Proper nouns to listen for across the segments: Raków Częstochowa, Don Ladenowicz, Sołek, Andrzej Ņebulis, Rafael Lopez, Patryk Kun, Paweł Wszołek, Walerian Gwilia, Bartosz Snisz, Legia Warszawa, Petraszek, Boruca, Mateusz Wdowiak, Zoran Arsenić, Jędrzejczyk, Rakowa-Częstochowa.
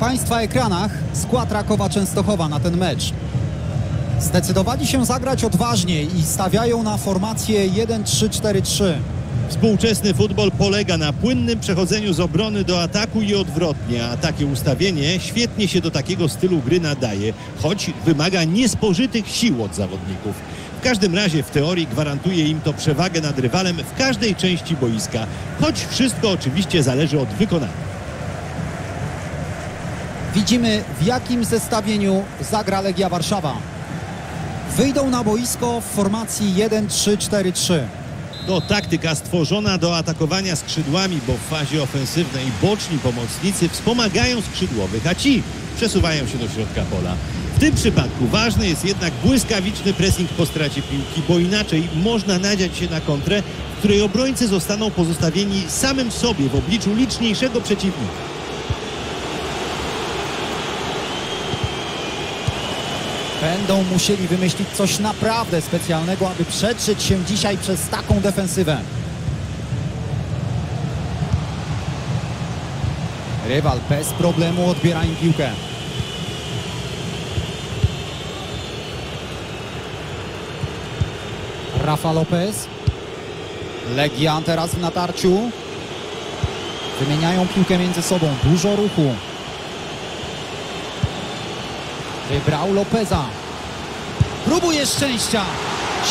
Państwa ekranach skład Rakowa-Częstochowa na ten mecz. Zdecydowali się zagrać odważnie i stawiają na formację 1-3-4-3. Współczesny futbol polega na płynnym przechodzeniu z obrony do ataku i odwrotnie, a takie ustawienie świetnie się do takiego stylu gry nadaje, choć wymaga niespożytych sił od zawodników. W każdym razie w teorii gwarantuje im to przewagę nad rywalem w każdej części boiska, choć wszystko oczywiście zależy od wykonania. Widzimy, w jakim zestawieniu zagra Legia Warszawa. Wyjdą na boisko w formacji 1-3-4-3. To taktyka stworzona do atakowania skrzydłami, bo w fazie ofensywnej boczni pomocnicy wspomagają skrzydłowych, a ci przesuwają się do środka pola. W tym przypadku ważny jest jednak błyskawiczny pressing po stracie piłki, bo inaczej można nadziać się na kontrę, w której obrońcy zostaną pozostawieni samym sobie w obliczu liczniejszego przeciwnika. Będą musieli wymyślić coś naprawdę specjalnego, aby przetrzeć się dzisiaj przez taką defensywę. Rywal bez problemu odbiera im piłkę. Rafael Lopez. Legia teraz w natarciu. Wymieniają piłkę między sobą. Dużo ruchu. Wybrał Lopeza. Próbuje szczęścia.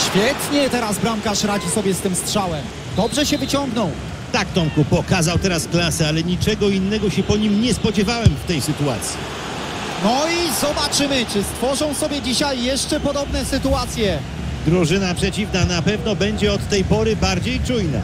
Świetnie teraz bramkarz radzi sobie z tym strzałem. Dobrze się wyciągnął. Tak, Tomku, pokazał teraz klasę, ale niczego innego się po nim nie spodziewałem w tej sytuacji. No i zobaczymy, czy stworzą sobie dzisiaj jeszcze podobne sytuacje. Drużyna przeciwna na pewno będzie od tej pory bardziej czujna.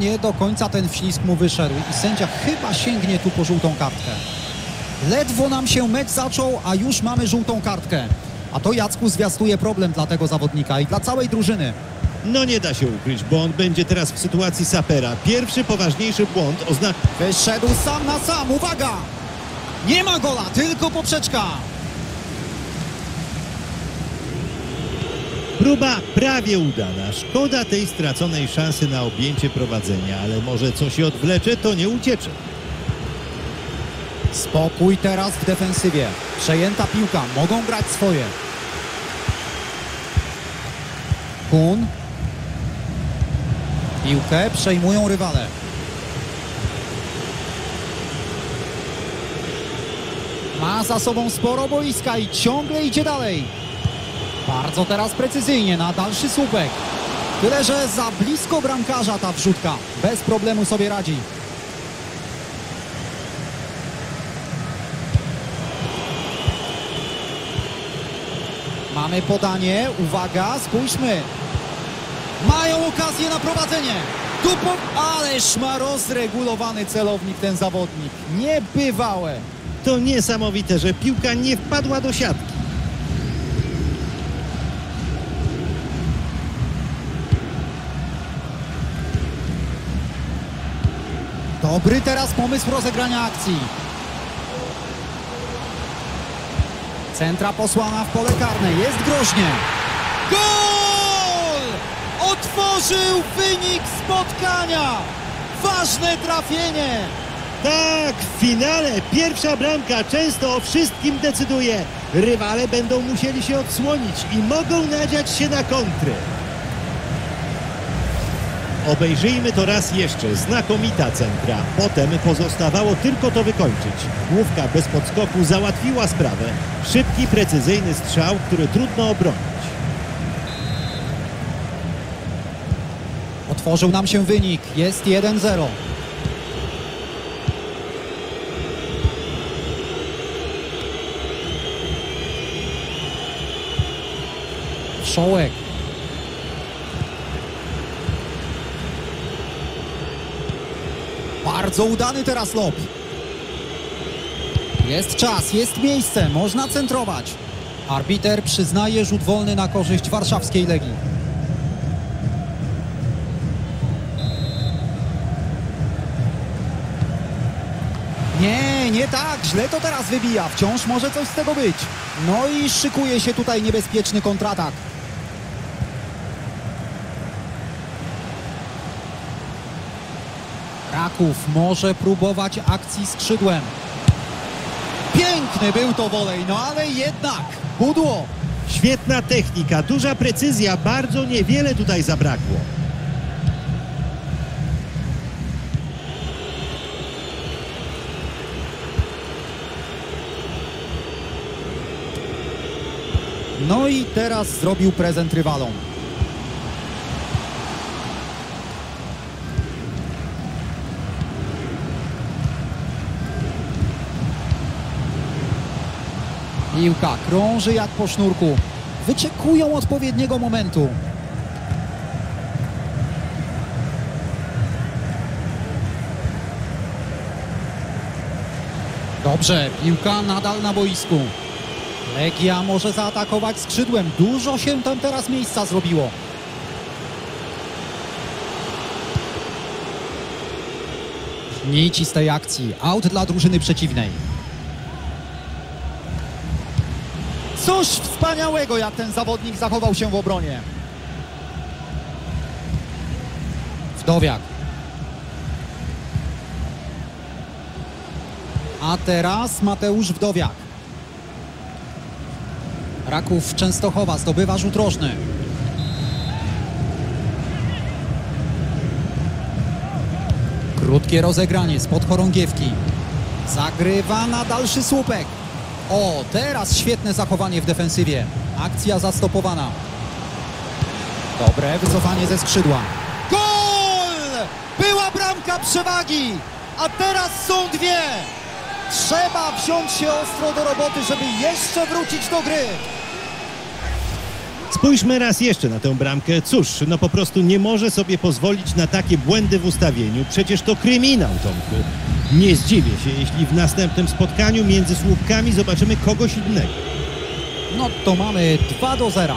Nie do końca ten wślizg mu wyszedł i sędzia chyba sięgnie tu po żółtą kartkę. Ledwo nam się mecz zaczął, a już mamy żółtą kartkę. A to, Jacku, zwiastuje problem dla tego zawodnika i dla całej drużyny. No nie da się ukryć, bo on będzie teraz w sytuacji sapera. Pierwszy poważniejszy błąd oznacza... Wyszedł sam na sam, uwaga! Nie ma gola, tylko poprzeczka. Próba prawie udana. Szkoda tej straconej szansy na objęcie prowadzenia, ale może co się odwlecze, to nie uciecze. Spokój teraz w defensywie. Przejęta piłka. Mogą grać swoje. Kun. Piłkę przejmują rywale. Ma za sobą sporo boiska i ciągle idzie dalej. Bardzo teraz precyzyjnie na dalszy słupek. Tyle, że za blisko bramkarza ta wrzutka. Bez problemu sobie radzi. Mamy podanie. Uwaga, spójrzmy. Mają okazję na prowadzenie. Dupą, ależ ma rozregulowany celownik ten zawodnik. Niebywałe. To niesamowite, że piłka nie wpadła do siatki. Dobry teraz pomysł rozegrania akcji. Centra posłana w pole karne. Jest groźnie. Gol! Otworzył wynik spotkania. Ważne trafienie. Tak, w finale pierwsza bramka często o wszystkim decyduje. Rywale będą musieli się odsłonić i mogą nadziać się na kontry. Obejrzyjmy to raz jeszcze. Znakomita centra. Potem pozostawało tylko to wykończyć. Główka bez podskoku załatwiła sprawę. Szybki, precyzyjny strzał, który trudno obronić. Otworzył nam się wynik. Jest 1-0. Sołek. Bardzo udany teraz lob. Jest czas, jest miejsce, można centrować. Arbiter przyznaje rzut wolny na korzyść warszawskiej Legii. Nie, nie tak, źle to teraz wybija, wciąż może coś z tego być. No i szykuje się tutaj niebezpieczny kontratak. Raków może próbować akcji skrzydłem. Piękny był to wolej, no ale jednak pudło. Świetna technika, duża precyzja, bardzo niewiele tutaj zabrakło. No i teraz zrobił prezent rywalom. Piłka krąży jak po sznurku. Wyczekują odpowiedniego momentu. Dobrze, piłka nadal na boisku. Legia może zaatakować skrzydłem. Dużo się tam teraz miejsca zrobiło. Nic z tej akcji. Aut dla drużyny przeciwnej. Coś wspaniałego, jak ten zawodnik zachował się w obronie. Wdowiak. A teraz Mateusz Wdowiak. Raków Częstochowa zdobywa rzut rożny. Krótkie rozegranie spod chorągiewki. Zagrywa na dalszy słupek. O, teraz świetne zachowanie w defensywie. Akcja zastopowana. Dobre wycofanie ze skrzydła. Gol! Była bramka przewagi, a teraz są dwie. Trzeba wziąć się ostro do roboty, żeby jeszcze wrócić do gry. Spójrzmy raz jeszcze na tę bramkę. Cóż, no po prostu nie może sobie pozwolić na takie błędy w ustawieniu. Przecież to kryminał, Tomku. Nie zdziwię się, jeśli w następnym spotkaniu między słupkami zobaczymy kogoś innego. No to mamy 2-0.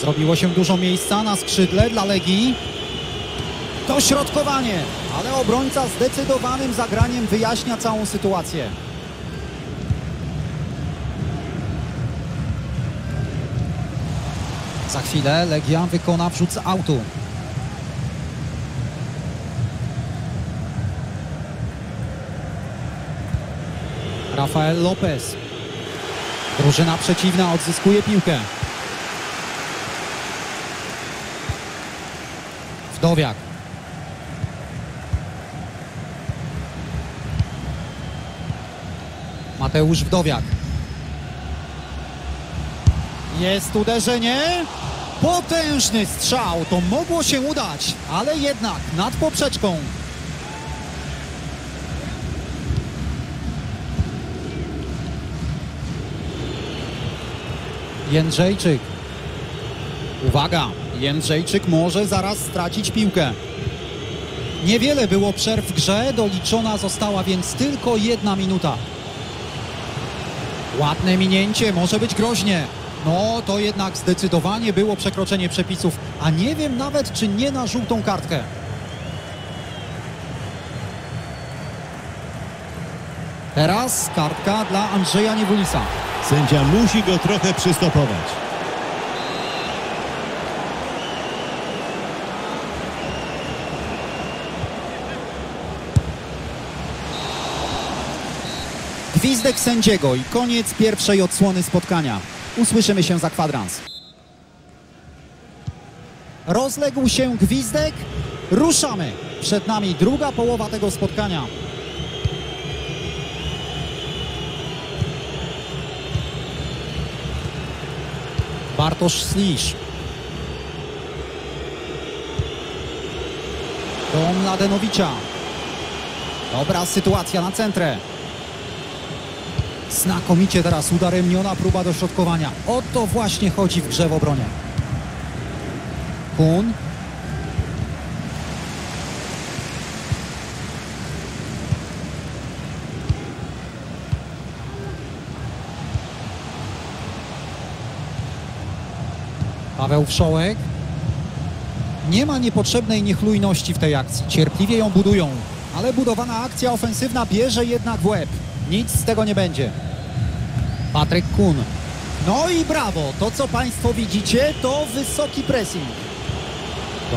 Zrobiło się dużo miejsca na skrzydle dla Legii. To środkowanie, ale obrońca zdecydowanym zagraniem wyjaśnia całą sytuację. Za chwilę Legia wykona wrzut z autu. Rafael Lopez. Drużyna przeciwna odzyskuje piłkę. Wdowiak. Mateusz Wdowiak. Jest uderzenie. Potężny strzał. To mogło się udać, ale jednak nad poprzeczką. Jędrzejczyk. Uwaga, Jędrzejczyk może zaraz stracić piłkę. Niewiele było przerw w grze, doliczona została więc tylko 1 minuta. Ładne minięcie, może być groźnie. No, to jednak zdecydowanie było przekroczenie przepisów, a nie wiem nawet, czy nie na żółtą kartkę. Teraz kartka dla Andrzeja Ņebulisa. Sędzia musi go trochę przystopować. Gwizdek sędziego i koniec pierwszej odsłony spotkania. Usłyszymy się za kwadrans. Rozległ się gwizdek. Ruszamy. Przed nami druga połowa tego spotkania. Bartosz Snisz. Don Ladenowicza. Dobra sytuacja na centrę. Znakomicie teraz udaremniona próba dośrodkowania. O to właśnie chodzi w grze w obronie. Kun. Paweł Wszołek. Nie ma niepotrzebnej niechlujności w tej akcji. Cierpliwie ją budują, ale budowana akcja ofensywna bierze jednak w łeb. Nic z tego nie będzie. Patryk Kun. No i brawo, to co Państwo widzicie, to wysoki pressing.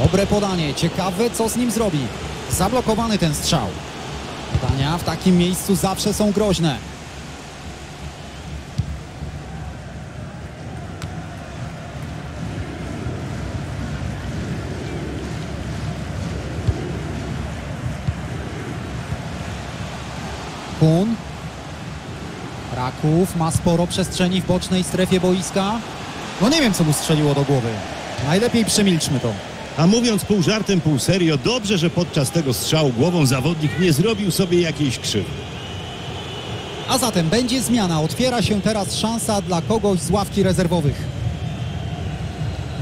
Dobre podanie, ciekawe co z nim zrobi. Zablokowany ten strzał. Podania w takim miejscu zawsze są groźne. Kun. Raków ma sporo przestrzeni w bocznej strefie boiska. No nie wiem, co mu strzeliło do głowy. Najlepiej przemilczmy to. A mówiąc pół żartem, pół serio, dobrze, że podczas tego strzału głową zawodnik nie zrobił sobie jakiejś krzywdy. A zatem będzie zmiana. Otwiera się teraz szansa dla kogoś z ławki rezerwowych.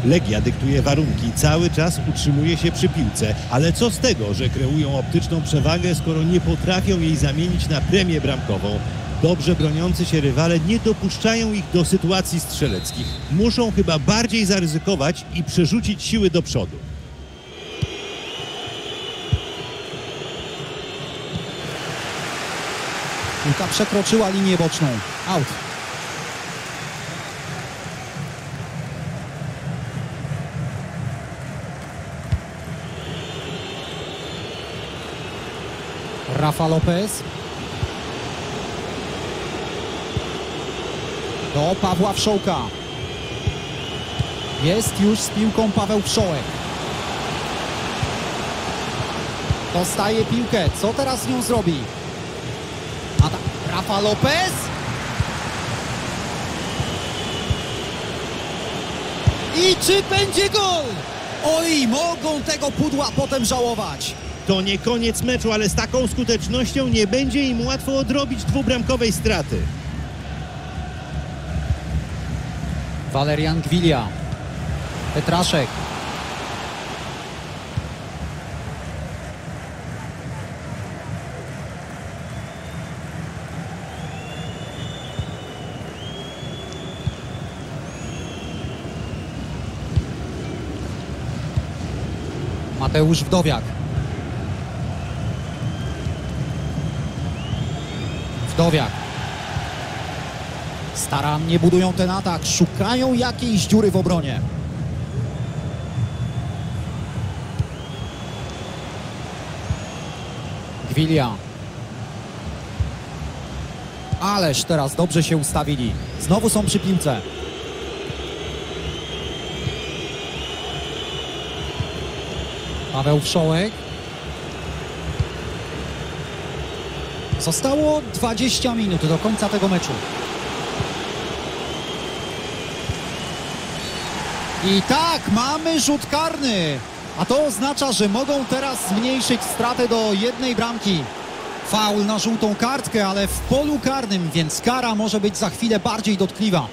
Legia dyktuje warunki, cały czas utrzymuje się przy piłce. Ale co z tego, że kreują optyczną przewagę, skoro nie potrafią jej zamienić na premię bramkową? Dobrze broniący się rywale nie dopuszczają ich do sytuacji strzeleckich. Muszą chyba bardziej zaryzykować i przerzucić siły do przodu. Piłka przekroczyła linię boczną. Out. Rafael Lopez. Do Pawła Wszołka. Jest już z piłką Paweł Wszołek. Dostaje piłkę. Co teraz z nią zrobi? Atak. Rafael Lopez. I czy będzie gol? Oj, mogą tego pudła potem żałować. To nie koniec meczu, ale z taką skutecznością nie będzie im łatwo odrobić dwubramkowej straty. Walerian Gwilia. Petraszek. Mateusz Wdowiak. Wdowiak. Starannie budują ten atak, szukają jakiejś dziury w obronie. Gwilia. Ależ teraz dobrze się ustawili. Znowu są przy piłce. Paweł Wszołek. Zostało 20 minut do końca tego meczu. I tak, mamy rzut karny, a to oznacza, że mogą teraz zmniejszyć stratę do jednej bramki. Faul na żółtą kartkę, ale w polu karnym, więc kara może być za chwilę bardziej dotkliwa.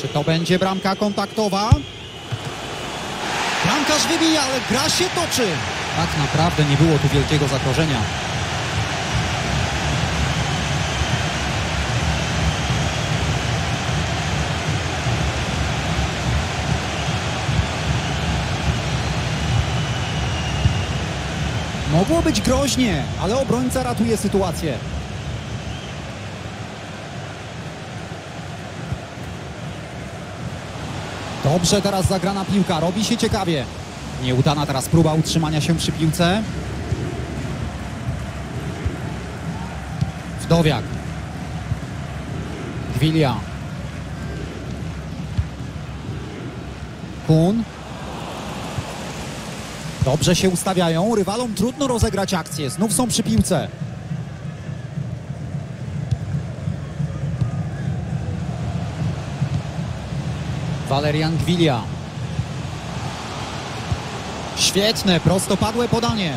Czy to będzie bramka kontaktowa? Bramkarz wybija, ale gra się toczy. Tak naprawdę nie było tu wielkiego zagrożenia. Mogło być groźnie, ale obrońca ratuje sytuację. Dobrze teraz zagrana piłka, robi się ciekawie. Nieudana teraz próba utrzymania się przy piłce. Wdowiak. Gwilia. Kun. Dobrze się ustawiają. Rywalom trudno rozegrać akcję. Znów są przy piłce. Walerian Gwilia. Świetne, prostopadłe podanie.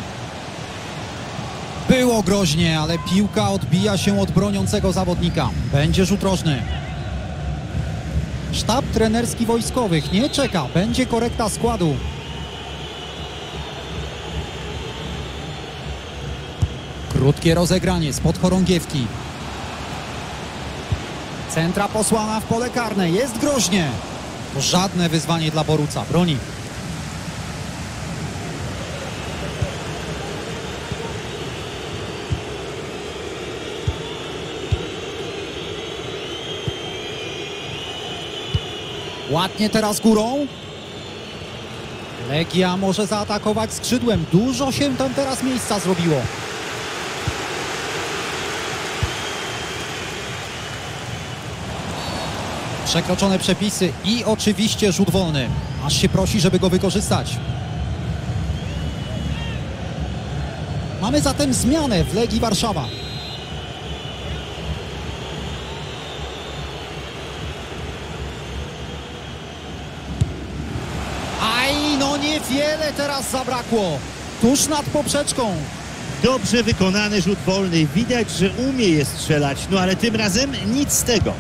Było groźnie, ale piłka odbija się od broniącego zawodnika. Będzie rzut rożny. Sztab trenerski wojskowych nie czeka. Będzie korekta składu. Krótkie rozegranie spod chorągiewki. Centra posłana w pole karne. Jest groźnie. To żadne wyzwanie dla Boruca. Broni. Ładnie teraz górą. Legia może zaatakować skrzydłem. Dużo się tam teraz miejsca zrobiło. Przekroczone przepisy i oczywiście rzut wolny. Aż się prosi, żeby go wykorzystać. Mamy zatem zmianę w Legii Warszawa. Niewiele teraz zabrakło. Tuż nad poprzeczką. Dobrze wykonany rzut wolny. Widać, że umie je strzelać. No ale tym razem nic z tego.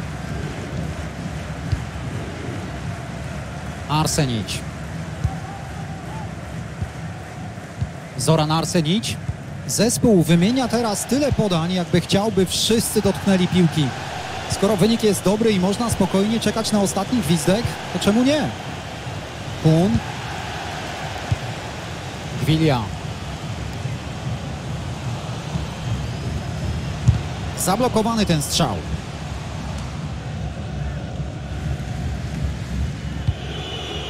Arsenić. Zoran Arsenić. Zespół wymienia teraz tyle podań, jakby chciał, by wszyscy dotknęli piłki. Skoro wynik jest dobry i można spokojnie czekać na ostatni gwizdek, to czemu nie? Kun. Gwilia. Zablokowany ten strzał.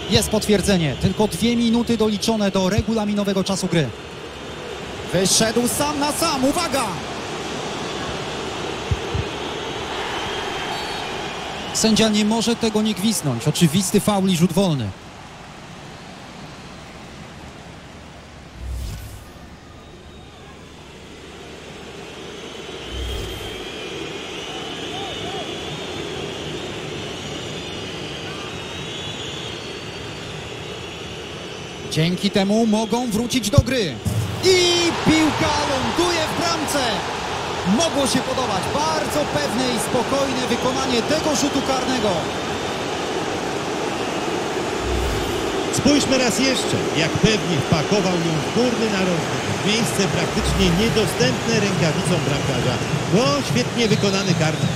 Jest potwierdzenie. Tylko 2 minuty doliczone do regulaminowego czasu gry. Wyszedł sam na sam. Uwaga! Sędzia nie może tego nie gwizdnąć. Oczywisty faul i rzut wolny. Dzięki temu mogą wrócić do gry. I piłka ląduje w bramce. Mogło się podobać. Bardzo pewne i spokojne wykonanie tego rzutu karnego. Spójrzmy raz jeszcze, jak pewnie wpakował ją w górny narążnik. W miejsce praktycznie niedostępne rękawicą bramkarza. No, świetnie wykonany karny.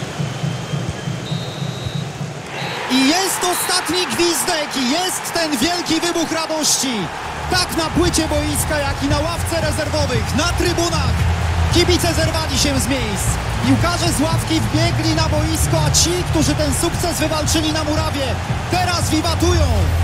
I jest ostatni gwizdek, i jest ten wielki wybuch radości. Tak na płycie boiska, jak i na ławce rezerwowych, na trybunach. Kibice zerwali się z miejsc. Piłkarze z ławki wbiegli na boisko, a ci, którzy ten sukces wywalczyli na murawie, teraz wiwatują.